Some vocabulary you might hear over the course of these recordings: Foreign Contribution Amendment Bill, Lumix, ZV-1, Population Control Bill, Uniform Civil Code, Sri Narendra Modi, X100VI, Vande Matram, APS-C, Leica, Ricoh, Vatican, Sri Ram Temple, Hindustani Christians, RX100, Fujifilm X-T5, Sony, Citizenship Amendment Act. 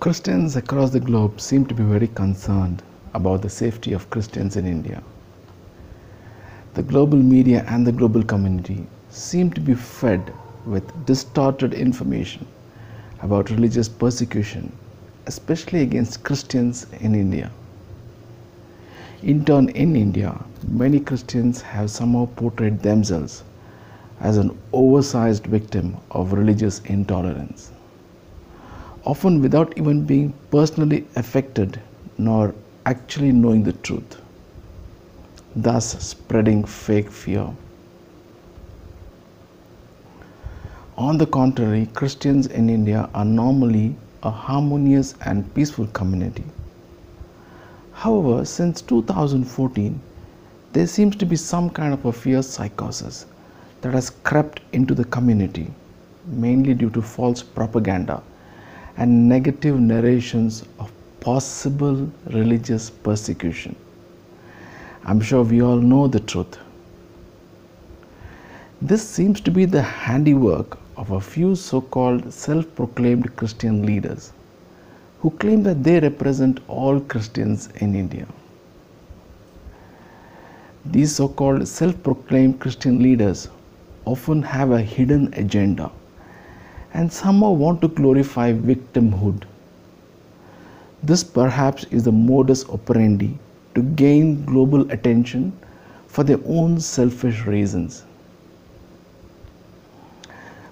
Christians across the globe seem to be very concerned about the safety of Christians in India. The global media and the global community seem to be fed with distorted information about religious persecution, especially against Christians in India. In turn, in India, many Christians have somehow portrayed themselves as an oversized victim of religious intolerance, often without even being personally affected nor actually knowing the truth, thus spreading fake fear. On the contrary, Christians in India are normally a harmonious and peaceful community. However, since 2014, there seems to be some kind of a fear psychosis that has crept into the community, mainly due to false propaganda and negative narrations of possible religious persecution. I'm sure we all know the truth. This seems to be the handiwork of a few so-called self-proclaimed Christian leaders who claim that they represent all Christians in India. These so-called self-proclaimed Christian leaders often have a hidden agenda and somehow want to glorify victimhood. This perhaps is the modus operandi to gain global attention for their own selfish reasons.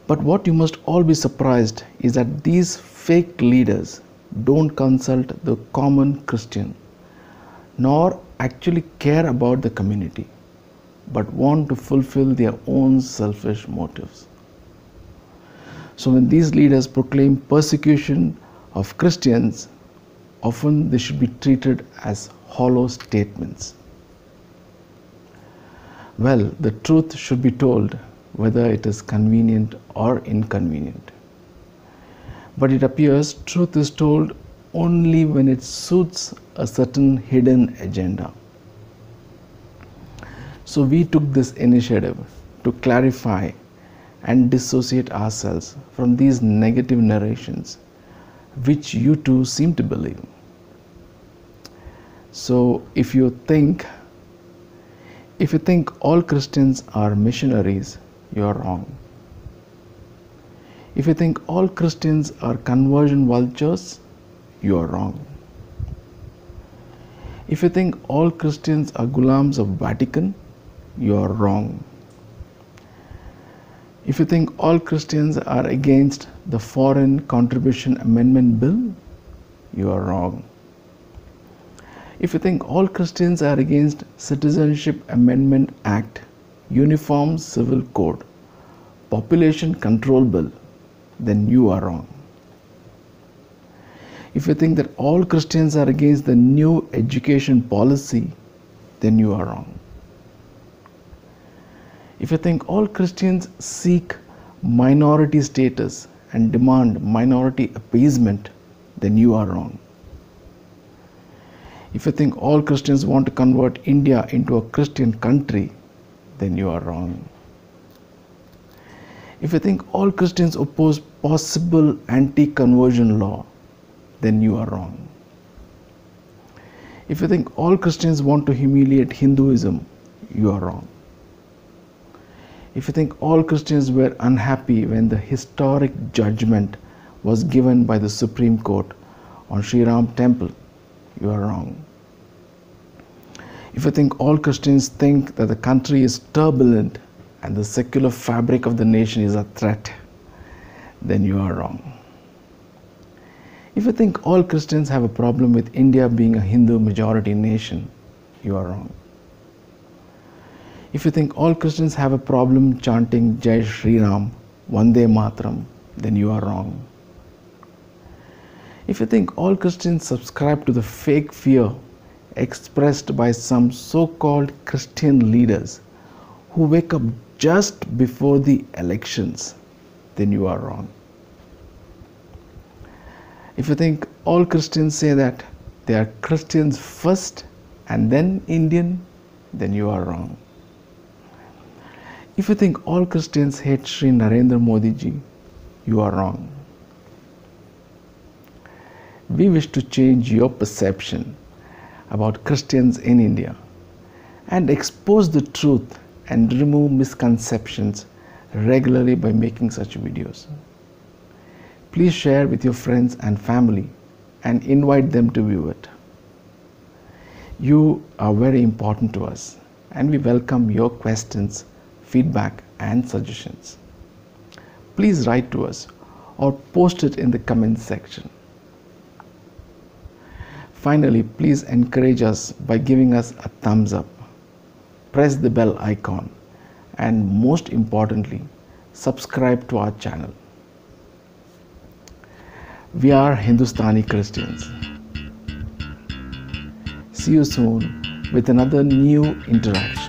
But what you must all be surprised is that these fake leaders don't consult the common Christian, nor actually care about the community, but want to fulfill their own selfish motives. So when these leaders proclaim persecution of Christians, often they should be treated as hollow statements. Well, the truth should be told whether it is convenient or inconvenient. But it appears truth is told only when it suits a certain hidden agenda. So we took this initiative to clarify and dissociate ourselves from these negative narrations, which you too seem to believe. So if you think all Christians are missionaries, you are wrong. If you think all Christians are conversion vultures, you are wrong. If you think all Christians are gulams of Vatican, you are wrong. If you think all Christians are against the Foreign Contribution Amendment Bill, you are wrong. If you think all Christians are against Citizenship Amendment Act, Uniform Civil Code, Population Control Bill, then you are wrong. If you think that all Christians are against the new education policy, then you are wrong. If you think all Christians seek minority status and demand minority appeasement, then you are wrong. If you think all Christians want to convert India into a Christian country, then you are wrong. If you think all Christians oppose possible anti-conversion law, then you are wrong. If you think all Christians want to humiliate Hinduism, you are wrong. If you think all Christians were unhappy when the historic judgment was given by the Supreme Court on Sri Ram Temple, you are wrong. If you think all Christians think that the country is turbulent and the secular fabric of the nation is a threat, then you are wrong. If you think all Christians have a problem with India being a Hindu majority nation, you are wrong. If you think all Christians have a problem chanting Jai Sri Ram, Vande Matram, then you are wrong. If you think all Christians subscribe to the fake fear expressed by some so-called Christian leaders who wake up just before the elections, then you are wrong. If you think all Christians say that they are Christians first and then Indian, then you are wrong. If you think all Christians hate Sri Narendra Modi ji, you are wrong. We wish to change your perception about Christians in India and expose the truth and remove misconceptions regularly by making such videos. Please share with your friends and family and invite them to view it. You are very important to us and we welcome your questions, feedback and suggestions. Please write to us or post it in the comments section. Finally, please encourage us by giving us a thumbs up, press the bell icon and most importantly, subscribe to our channel. We are Hindustani Christians. See you soon with another new interaction.